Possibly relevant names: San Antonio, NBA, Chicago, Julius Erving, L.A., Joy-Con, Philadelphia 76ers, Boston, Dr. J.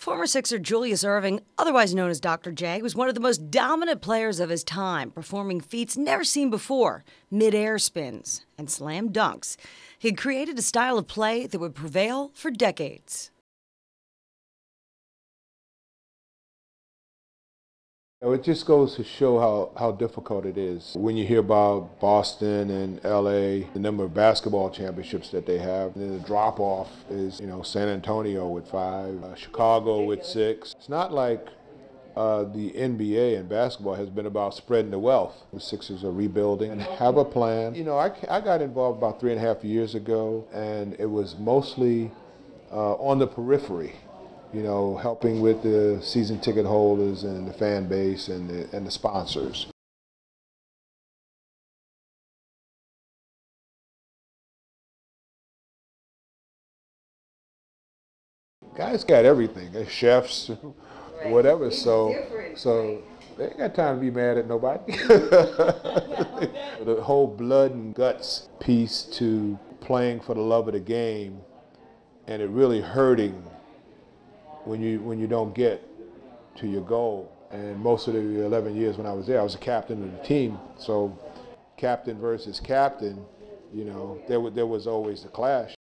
Former Sixer Julius Erving, otherwise known as Dr. J, was one of the most dominant players of his time, performing feats never seen before, mid-air spins and slam dunks. He had created a style of play that would prevail for decades. It just goes to show how difficult it is. When you hear about Boston and L.A., the number of basketball championships that they have, and then the drop-off is, San Antonio with 5, Chicago with 6. It's not like the NBA and basketball has been about spreading the wealth. The Sixers are rebuilding and have a plan. I got involved about 3.5 years ago, and it was mostly on the periphery. Helping with the season ticket holders and the fan base and the sponsors. Guys got everything, they're chefs, right. Whatever, so they ain't got time to be mad at nobody. The whole blood and guts piece to playing for the love of the game, and it really hurting when you don't get to your goal. And most of the 11 years when I was there, I was the captain of the team. So captain versus captain, there was always the clash.